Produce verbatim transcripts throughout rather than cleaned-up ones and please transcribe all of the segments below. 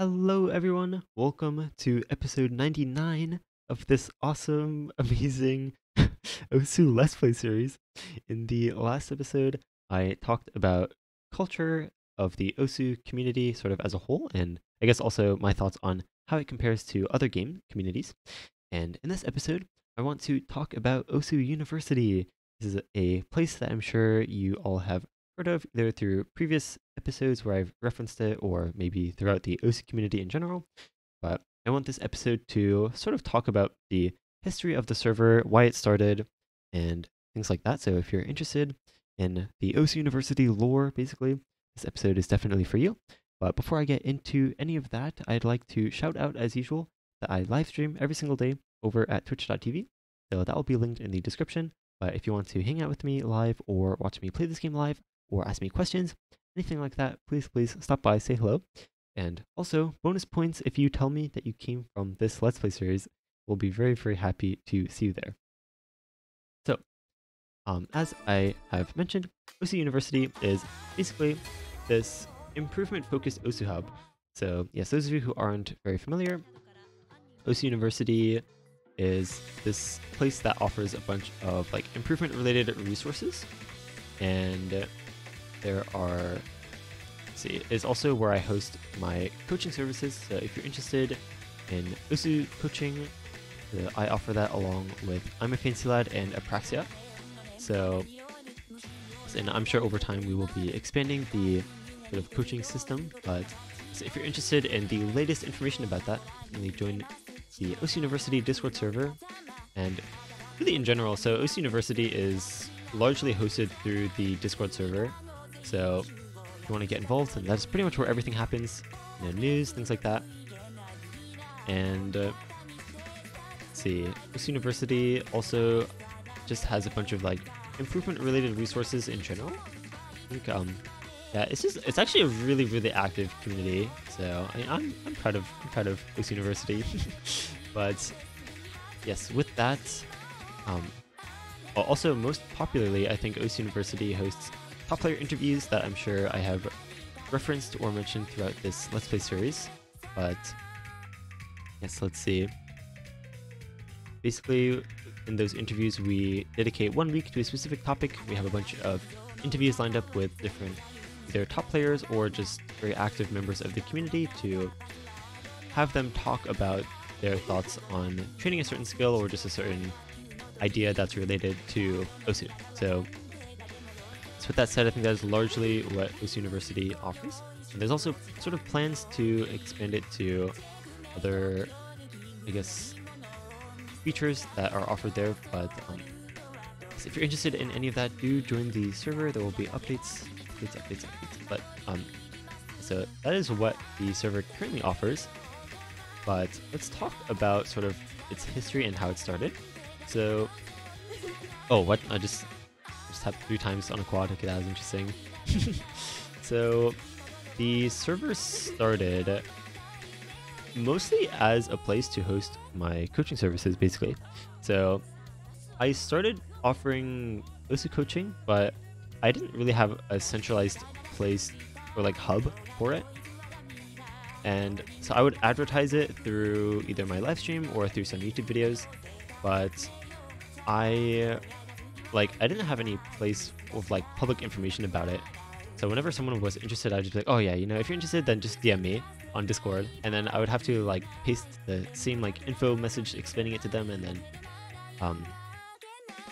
Hello everyone, welcome to episode ninety-nine of this awesome, amazing Osu! Let's Play series. In the last episode, I talked about culture of the Osu! Community sort of as a whole, and I guess also my thoughts on how it compares to other game communities. And in this episode, I want to talk about Osu! University. This is a place that I'm sure you all have heard of, either through previous episodes where I've referenced it or maybe throughout the Osu! Community in general. But I want this episode to sort of talk about the history of the server, why it started, and things like that. So if you're interested in the Osu! University lore, basically, this episode is definitely for you. But before I get into any of that, I'd like to shout out, as usual, that I live stream every single day over at twitch dot t v. So that will be linked in the description. But if you want to hang out with me live or watch me play this game live, or ask me questions, anything like that, please, please stop by, say hello. And also, bonus points if you tell me that you came from this Let's Play series. We'll be very, very happy to see you there. So, um, as I have mentioned, Osu! University is basically this improvement-focused Osu! Hub. So, yes, those of you who aren't very familiar, Osu! University is this place that offers a bunch of like improvement-related resources, and there are, let's see, is also where I host my coaching services. So if you're interested in Osu! Coaching, I offer that along with I'm a Fancy Lad and Apraxia. So, and I'm sure over time we will be expanding the sort of coaching system. But so if you're interested in the latest information about that, definitely join the Osu! University Discord server, and really in general. So Osu! University is largely hosted through the Discord server, so if you want to get involved, and that's pretty much where everything happens, you know, news, things like that. And uh, let's see, Osu! University also just has a bunch of like improvement-related resources in general. I think, um, yeah, it's just it's actually a really, really active community. So I mean, I'm I'm proud of I'm proud of Osu! University. But yes, with that, um, also most popularly, I think Osu! University hosts top player interviews that I'm sure I have referenced or mentioned throughout this Let's Play series. But yes, let's see. Basically, in those interviews, we dedicate one week to a specific topic. We have a bunch of interviews lined up with different either top players or just very active members of the community to have them talk about their thoughts on training a certain skill or just a certain idea that's related to Osu! So, so with that said, I think that is largely what Osu! University offers. And there's also sort of plans to expand it to other, I guess, features that are offered there. But um, so if you're interested in any of that, do join the server. There will be updates, updates, updates, updates. But um, so that is what the server currently offers. But let's talk about sort of its history and how it started. So, oh, what? I just just tapped three times on a quad. Okay, that was interesting. So, the server started mostly as a place to host my coaching services, basically. So, I started offering Osu! Coaching, but I didn't really have a centralized place or like hub for it. And so I would advertise it through either my live stream or through some YouTube videos, but I like I didn't have any place of like public information about it. So whenever someone was interested, I'd just be like, oh yeah, you know, if you're interested, then just D M me on Discord. And then I would have to like paste the same like info message explaining it to them, and then um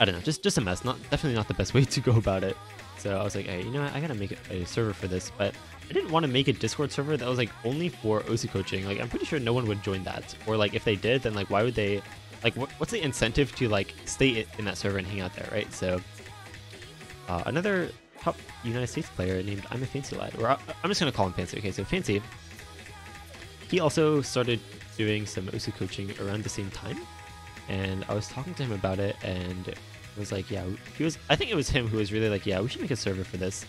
I don't know, just just a mess. Not definitely not the best way to go about it. So I was like, hey, you know what, I gotta make a server for this, but I didn't want to make a Discord server that was like only for Osu! Coaching. Like I'm pretty sure no one would join that, or like if they did, then like why would they? Like, what's the incentive to like stay in that server and hang out there, right? So, uh, another top United States player named I'm a Fancy Lad, or I'm just gonna call him Fancy. Okay, so Fancy. He also started doing some Osu! Coaching around the same time, and I was talking to him about it, and I was like, yeah, he was. I think it was him who was really like, yeah, we should make a server for this,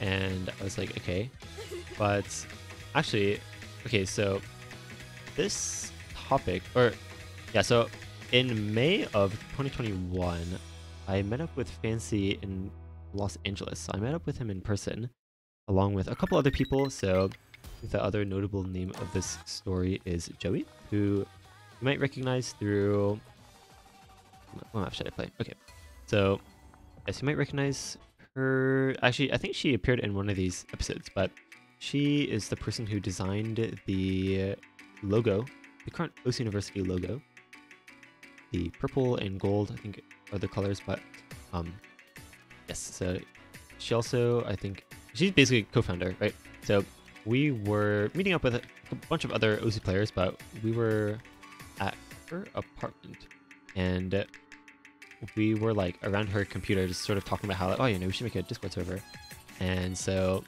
and I was like, okay, but actually, okay, so this topic or. Yeah, so in May of twenty twenty-one, I met up with Fancy in Los Angeles. So I met up with him in person, along with a couple other people. So The other notable name of this story is Joey, who you might recognize through... What map should I play? Okay, so yes, you might recognize her. Actually, I think she appeared in one of these episodes, but she is the person who designed the logo, the current osu! University logo. The purple and gold, I think, are the colors, but um, yes, so she also, I think, she's basically co-founder, right? So we were meeting up with a bunch of other osu! Players, but we were at her apartment, and we were like around her computer, just sort of talking about how, like, oh, you know, we should make a Discord server. And so,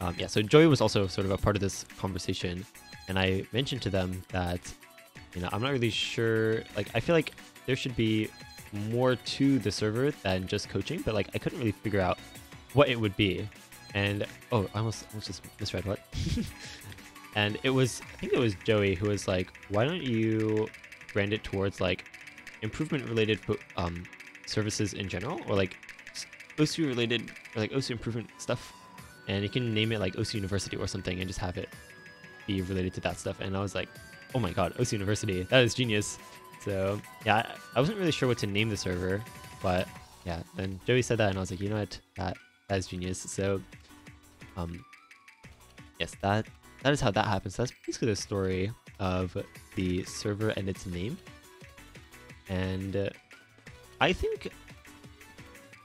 um, yeah, so Joey was also sort of a part of this conversation, and I mentioned to them that, you know, I'm not really sure, like, I feel like there should be more to the server than just coaching, but like I couldn't really figure out what it would be. And oh, I almost, almost just misread what. And it was, I think it was Joey who was like, why don't you brand it towards like improvement related um services in general, or like osu! Related, or like osu! Improvement stuff, and you can name it like osu! University or something and just have it be related to that stuff. And I was like, oh my god, osu! University, that is genius. So yeah, I wasn't really sure what to name the server, but yeah, then Joey said that and I was like, you know what, that that is genius. So um yes, that that is how that happens. So that's basically the story of the server and its name. And uh, I think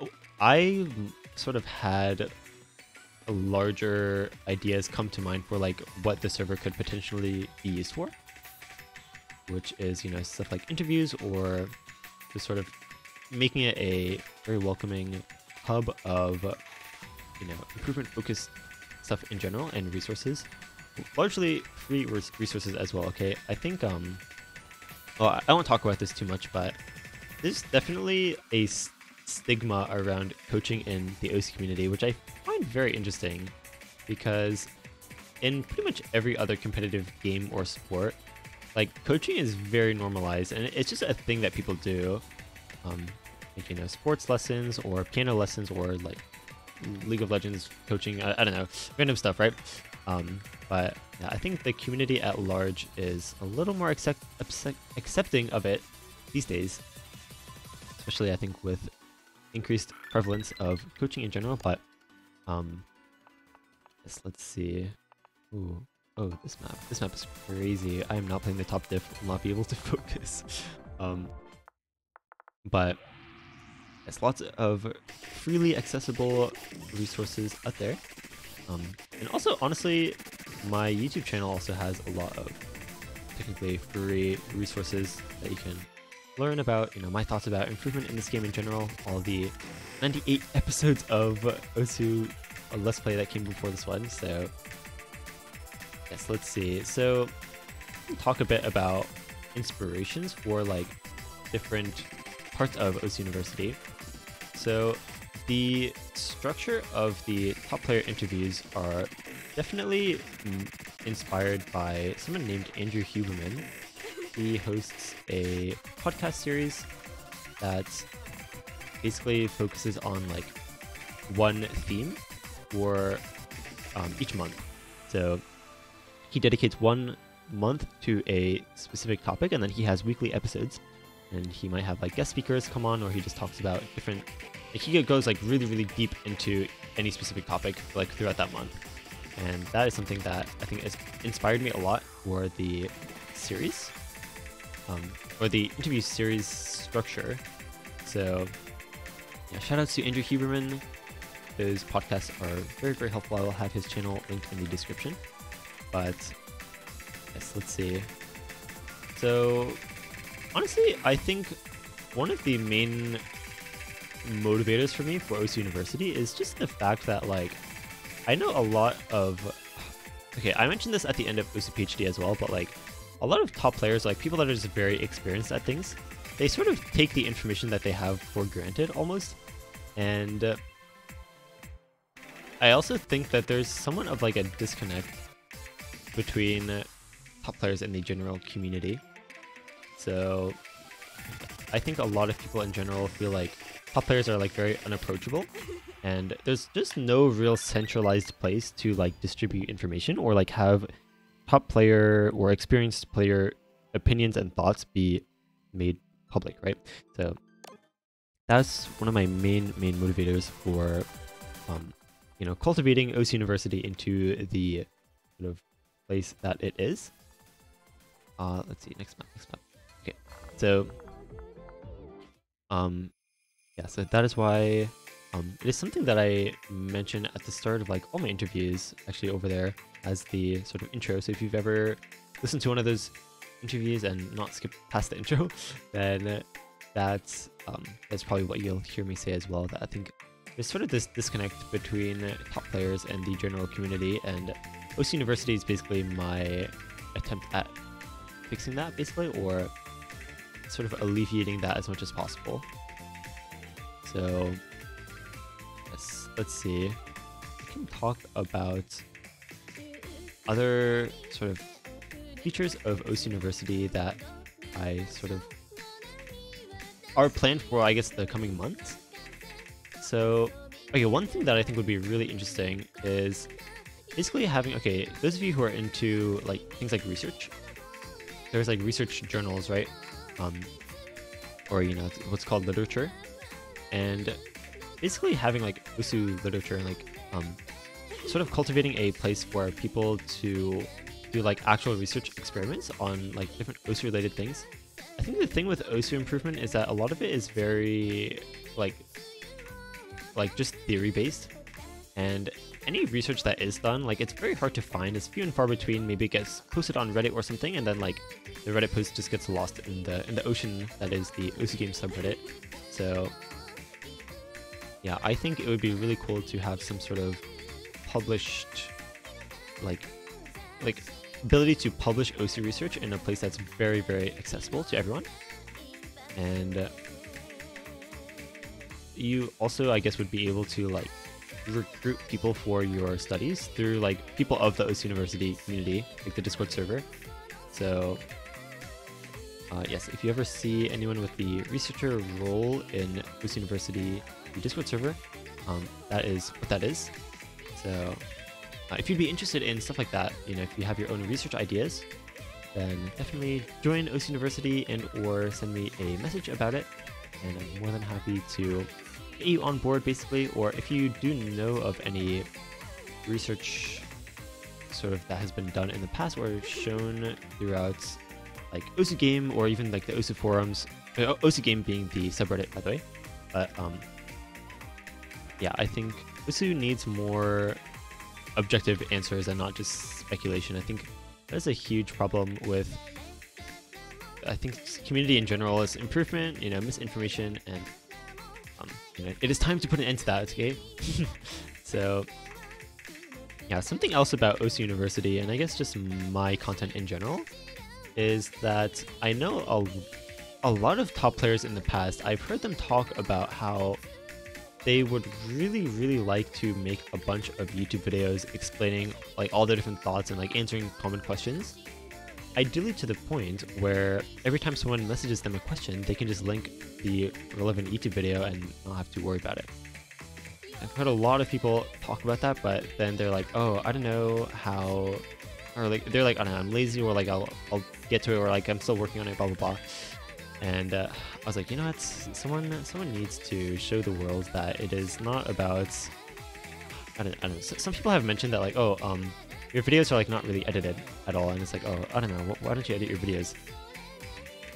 oh, I sort of had larger ideas come to mind for like what the server could potentially be used for, which is, you know, stuff like interviews, or just sort of making it a very welcoming hub of, you know, improvement focused stuff in general, and resources, largely free resources as well. Okay, I think um well, I don't want to talk about this too much, but there's definitely a stigma around coaching in the osu! Community, which I find very interesting, because in pretty much every other competitive game or sport, like, coaching is very normalized, and it's just a thing that people do. Um, like, you know, sports lessons, or piano lessons, or, like, League of Legends coaching, I, I don't know, random stuff, right? Um, but yeah, I think the community at large is a little more accept accepting of it these days, especially, I think, with increased prevalence of coaching in general. But, um, yes, let's see. Ooh. Oh, this map. This map is crazy. I am not playing the top diff. I'll not be able to focus. Um, but there's lots of freely accessible resources out there. Um, and also, honestly, my YouTube channel also has a lot of technically free resources that you can learn about, you know, my thoughts about improvement in this game in general, all the ninety-eight episodes of osu! A Let's Play that came before this one, so... Yes, let's see. So, talk a bit about inspirations for like different parts of osu! University. So, the structure of the top player interviews are definitely inspired by someone named Andrew Huberman. He hosts a podcast series that basically focuses on like one theme for um, each month. So, he dedicates one month to a specific topic, and then he has weekly episodes, and he might have like guest speakers come on, or he just talks about different, like, he goes like really really deep into any specific topic like throughout that month. And that is something that I think has inspired me a lot for the series, um, or the interview series structure. So yeah, shout outs to Andrew Huberman. Those podcasts are very very helpful. I will have his channel linked in the description. But yes, let's see. So honestly, I think one of the main motivators for me for osu! University is just the fact that, like, I know a lot of, okay, I mentioned this at the end of osu! PhD as well, but like a lot of top players, like people that are just very experienced at things, they sort of take the information that they have for granted almost. And uh, I also think that there's somewhat of like a disconnect between uh, top players and the general community. So I think a lot of people in general feel like Top players are like very unapproachable, and there's just no real centralized place to like distribute information or like have top player or experienced player opinions and thoughts be made public, right? So that's one of my main main motivators for um you know, cultivating osu! University into the sort of place that it is. Uh let's see, next map, next map. Okay. So um yeah, so that is why um it is something that I mention at the start of like all my interviews, actually over there as the sort of intro. So if you've ever listened to one of those interviews and not skip past the intro, then that's um that's probably what you'll hear me say as well, that I think there's sort of this disconnect between top players and the general community, and osu! University is basically my attempt at fixing that, basically, or sort of alleviating that as much as possible. So yes, let's see, we can talk about other sort of features of osu! University that I sort of are planned for, I guess, the coming months. So okay, one thing that I think would be really interesting is basically having, okay, those of you who are into like things like research, there's like research journals, right? Um, or, you know, what's called literature, and basically having like osu! Literature and like um, sort of cultivating a place for people to do like actual research experiments on like different osu! Related things. I think the thing with osu! Improvement is that a lot of it is very like like just theory based, and any research that is done, like, it's very hard to find. It's few and far between. Maybe it gets posted on Reddit or something, and then like the Reddit post just gets lost in the in the ocean that is the osu! Games subreddit. So yeah, I think it would be really cool to have some sort of published like like ability to publish osu! Research in a place that's very, very accessible to everyone. And uh, you also, I guess, would be able to like recruit people for your studies through like people of the osu! University community, like the Discord server. So uh, yes, if you ever see anyone with the researcher role in osu! University, the Discord server, um, that is what that is. So uh, if you'd be interested in stuff like that, you know, if you have your own research ideas, then definitely join osu! University and or send me a message about it, and I'm more than happy to get you on board, basically. Or if you do know of any research sort of that has been done in the past or shown throughout like osu! Game or even like the osu! Forums, uh, osu! Game being the subreddit, by the way. But um, yeah, I think osu! Needs more objective answers and not just speculation. I think that's a huge problem with, I think, community in general is improvement, you know, misinformation, and um, you know, it is time to put an end to that, okay? So yeah, something else about osu! University, and I guess just my content in general, is that I know a, a lot of top players in the past, I've heard them talk about how they would really, really like to make a bunch of YouTube videos explaining like all their different thoughts and like answering common questions. Ideally to the point where every time someone messages them a question, they can just link the relevant YouTube video and not have to worry about it. I've heard a lot of people talk about that, but then they're like, oh, I don't know how, or like, they're like, I don't know, I'm lazy, or like, I'll, I'll get to it, or like, I'm still working on it, blah, blah, blah. And uh, I was like, you know what, someone someone needs to show the world that it is not about, I don't, I don't know, some people have mentioned that like, oh, um, your videos are like not really edited at all, and it's like, oh, I don't know, why don't you edit your videos?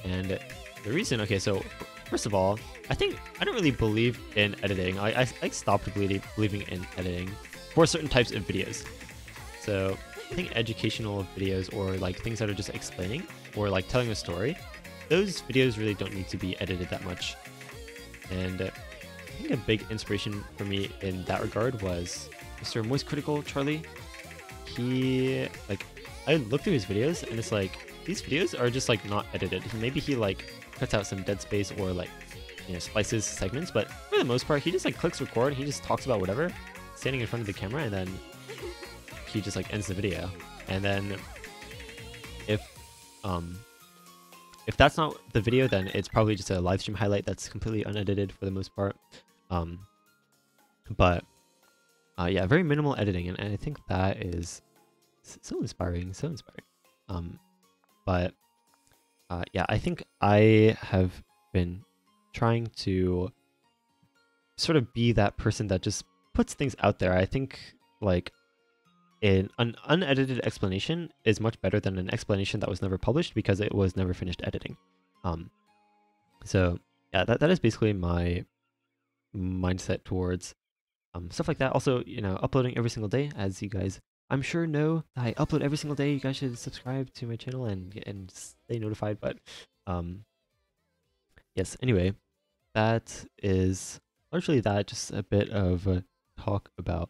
And the reason, okay, so first of all, I think I don't really believe in editing. I, I, I stopped really believing in editing for certain types of videos. So I think educational videos, or like things that are just explaining or like telling a story, those videos really don't need to be edited that much. And uh, I think a big inspiration for me in that regard was Mister Moist Critical Charlie. He, like, I look through his videos and it's like, these videos are just like not edited. Maybe he like cuts out some dead space or like, you know, splices segments, but for the most part, he just like clicks record. He just talks about whatever, standing in front of the camera, and then he just like ends the video. And then if, um, If that's not the video, then it's probably just a live stream highlight that's completely unedited for the most part. Um, but uh, yeah, very minimal editing, and, and I think that is so inspiring, so inspiring. Um, but uh, yeah, I think I have been trying to sort of be that person that just puts things out there. I think like an unedited explanation is much better than an explanation that was never published because it was never finished editing. Um, so yeah, that, that is basically my mindset towards um, stuff like that. Also, you know, uploading every single day, as you guys I'm sure know, I upload every single day. You guys should subscribe to my channel and and stay notified. But um, yes, anyway, that is largely that, just a bit of a talk about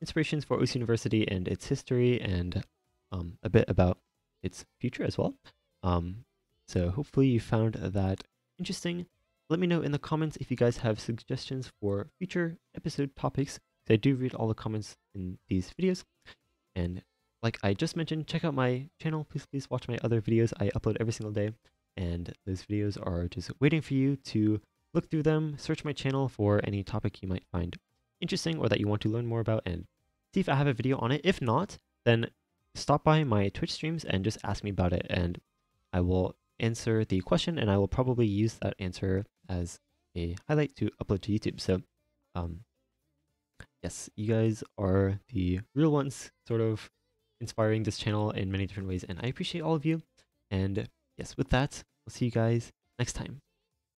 inspirations for osu! University and its history, and um, a bit about its future as well. Um, so hopefully you found that interesting. Let me know in the comments if you guys have suggestions for future episode topics, because I do read all the comments in these videos. And like I just mentioned, check out my channel. Please, please watch my other videos. I upload every single day, and those videos are just waiting for you to look through them, search my channel for any topic you might find interesting or that you want to learn more about, and see if I have a video on it. If not, then stop by my Twitch streams and just ask me about it, and I will answer the question, and I will probably use that answer as a highlight to upload to YouTube. So um, yes, you guys are the real ones sort of inspiring this channel in many different ways, and I appreciate all of you. And yes, with that, I'll see you guys next time.